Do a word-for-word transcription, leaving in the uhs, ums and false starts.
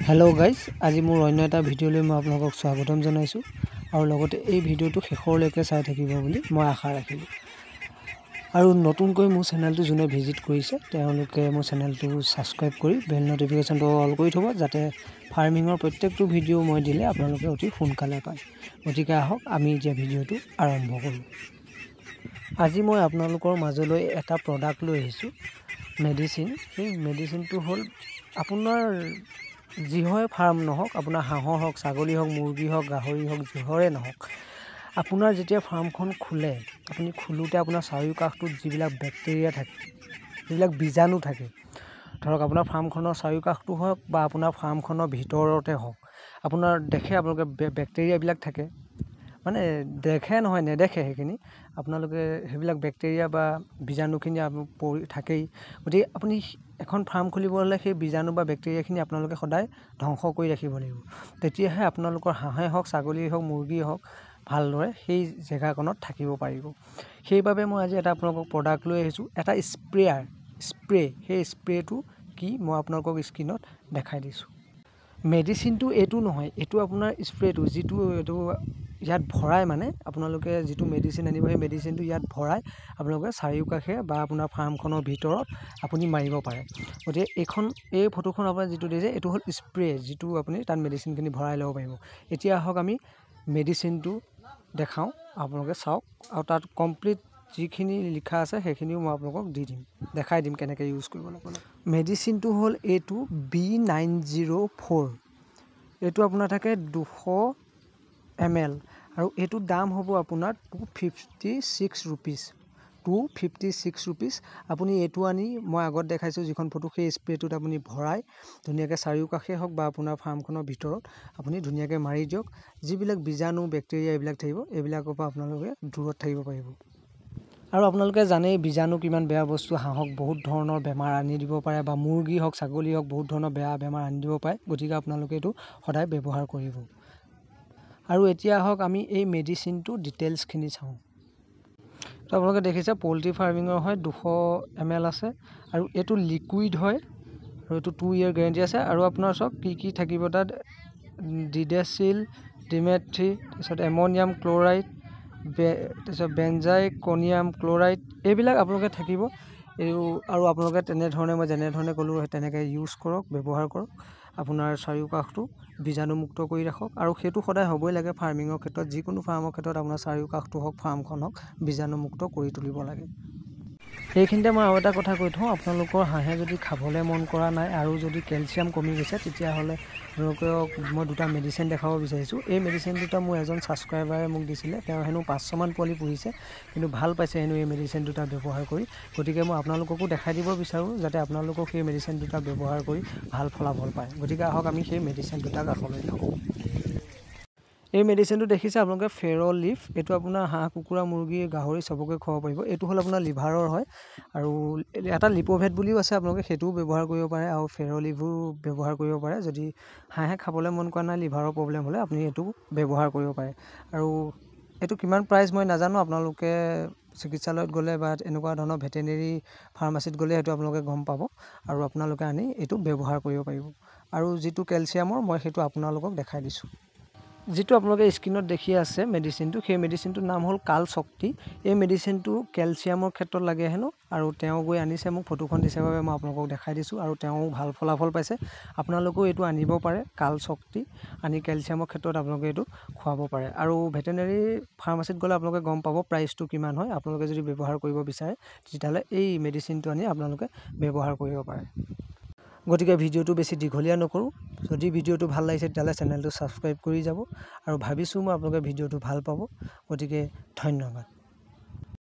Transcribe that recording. Hello guys आज मोर अन्य एटा video ले मैं आपनक स्वागतम जनाइसु आरु लगते ए भिडिओटो शेषरলৈকে চাই থাকিবা বুলি মই আশা ৰাখিলো। আৰু নতুনকৈ মোৰ চেনেলটো জুনে ভিজিট কৰিছে তেওঁলোকে মোৰ চেনেলটো সাবস্ক্রাইব কৰি বেল নটিফিকেশনটো অল কৰি থবা যাতে ফার্মিংৰ প্ৰত্যেকটো ভিডিও মই দিলে আপোনালোকে অতি সোনকালে পায়। গতিকে আহক আমি যে ভিডিওটো আৰম্ভ কৰো। আজি মই আপোনালোকৰ মাজলৈ এটা প্ৰডাক্ট লৈ আহিছো মেডিসিন। এই মেডিসিনটো হল আপোনাৰ जिहे फार्म नहक अपना हाँहर हक छागली हक मुर्गी हक गाहरी हक जिहरे नहक अपना जेतिया फार्म खोले अपनी खोलोते अपना चारिओकाषटोत जिबिला बैक्टेरिया थाके जिबिला बीजाणु थाके धरक अपना फार्मखनर चारिओकाषटो हक बा अपना फार्मखनर भितरते हक अपना देखे आपलोके बैक्टेरिया बिलाक थाके माने देखे नहय नेदेखे हेखिनि आपनालोके हेबिलाक बैक्टेरिया बा बीजाणुखिनि थाकेइ। गतिके अपनी एखन फार्म खुलिबोले हे बीजाणु बा बैक्टेरियाखिनि आपनालोके सदाय ध्वंस करि राखिब लागिब तेतियाहे आपनालोकर हाहे हक छागली हक मुर्गी हक भालदरे हेइ जेगाखनत थाकिब पारिब। हेइबाबे मैं आज एटा आपनालोक प्रडाक्ट লৈ আহিছো एटा स्प्रेयार स्प्रे। हेइ स्प्रेटो कि मैं आपनालोक स्क्रिनत देखाइ दिसु। मेडिसिनटो एटो নহয় एटो আপোনাৰ स्प्रेटो जिटो एटो ইয়াত ভৰাই মানে আপোনালোকে যেটো মেডিসিন আনিব সেই মেডিসিনটো ইয়াত ভৰাই আপোনালোকে চাৰিওকাষে বা আপোনাৰ ফার্মখনৰ ভিতৰত আপুনি মাৰিব পাৰে। গতিকে এখন এই ফটোখন আপুনি যেটো দিছে এটো হল স্প্রে যেটো আপুনি তাত মেডিসিনখিনি ভৰাই লব পাৰিব। এতিয়া হক আমি মেডিসিনটো দেখাও আপোনালোকে চাওক আৰু তাত কমপ্লিট যিখিনি লিখা আছে সেইখিনিও মই আপোনালোকক দি দিম দেখাই দিম কেনেকৈ ইউজ কৰিব লাগে। মেডিসিনটো হল এটো বি নাইন জিৰ' ফ'ৰ এটো আপোনাৰ থাকে দুশ এম এল और यू दाम हम अपना two fifty six rupees two fifty six rupees. अपनी यू आनी मैं आगत देखा जी फटो सही स्प्रेट अपनी भरा धुनिया चारिओकाषे हक अपना फार्मखनर भर अपनी धुनिया मारि दियक जीविल बीजाणु बैक्टेरिया यू अपने दूर थको पार। और आपनलोके जाने बीजाणु किमान बेया बस्तु हाहक बहुत धৰণৰ बेमार आनि দিব পাৰে বা মুৰ্গী হক ছাগলী হক बहुत ধৰণৰ বেয়া বেমাৰ আনি দিব পাৰে। গতিকে আপোনালোকে এইটো সদায় ব্যৱহাৰ কৰিব। और एतिया हक आमी ए मेडिसिन तो डिटेल्स खिनि चाऊ तो आपलोगे देखिसे पोल्ट्री फार्मिंग है दुश एम एल आसे और एटू लिकुइड है और एटू टू इयर गारंटी आसे। और आपनर सब की की থাকিব ता डिडेसिल डिमेथ्री तसत एमोनियम क्लोराइड तसत बेंजाइकोनियम क्लोराइड एबिलाक आपलोगे থাকিব। और आपलोगे तेने धरणे मैं जेने धरणे कलो तेनेके यूज करक व्यवहार करक अपनार चारिओकाषटो बीजाणुमुक्त कर रखक। और हेतु सदा हब लगे फार्मिंगर क्षेत्र जिको फार्मर क्षेत्र अपना चारिओकाषटो हक फार्म बीजाणुमुक्त कर तुलिब लगे। सीखते मैं और कथा कै थो अपना हाँहे जो खाबले मन करा ना और जो केलसियाम कमी गई तक मैं दूटा मेडिसिन देखा विचार। मेडिसिन दूटा मोर एजन सब्सक्राइबारे मोक दिले पाँच मान पोली पुहिसे कि भल पासी हेनो ये मेडिसिन दूटा व्यवहार कर। गति के मैं आपको देखा दी विचार जाते अपने मेडिसिन दूटा व्यवहार कर भल फलाफल पाए। गति के आहक आम मेडिसिन दूटा काषले जाऊँ। ये मेडिसिन तो देखिसे आपलोगे फेरल लीफ एटू अपना हाँ कुकुरा मुर्गी गाहरी सबके खुवाब पारिब। एटू हल अपना लिभारर है और एटा लिपोभेट बुलिओ आछे आपलोगे हेतु व्यवहार करिब पारे आरो फेरल लीफो व्यवहार करिब पारे। जदि हाँहे खाबले मन करा ना लिभारर प्रब्लेम हले आपनि एटू व्यवहार करिब पारे। और एटू किमान प्राइस मैं नाजानो आपनालोके चिकित्सालयत गले बा एनेकुवा धৰণৰ भेटेनेरी फार्मासीत गले हेतु आपलोगे गम पाब और आपनालोके आनि एटू व्यवहार करिब पारिब। और जितु केलसियाমৰ मैं हेतु आपनालोকক देखाइ दिसु। जी आपलोगे स्क्रीनत देखी आसे मेडिसिन तो हेई मेडिसिन तो नाम हल काल शक्ति। ये मेडिसिन तो केलसियाम क्षेत्र लगे हेनो और तेओ गई आनिसे मोक फटोखन दिसे भाबे मैं आपलोगक देखाइ दिसु। और तेओ भाल फलाफल पाइसे आपनालोको एटू आनिब पारे काल शक्ति आनि केलसियाम क्षेत्र आपलोगे एटू खुवाब पारे। और भेटेनेरी फार्मासीत गले आपलोगे गम पाबो प्राइस तो किमान हय। आपनालोके जदि व्यवहार करिब बिचारे तेतियाले एई मेडिसिन तो आनि आपनालोके व्यवहार करिब पारे। গতিকে ভিডিওটো বেছি দীঘলীয়া নকৰোঁ। যদি ভিডিওটো ভাল লাগিছে তেতিয়াহ'লে চেনেলটো সাবস্ক্রাইব কৰি যাব। আৰু ভাবিছোঁ মই আপোনালোকে ভিডিওটো ভাল পাব। গতিকে ধন্যবাদ।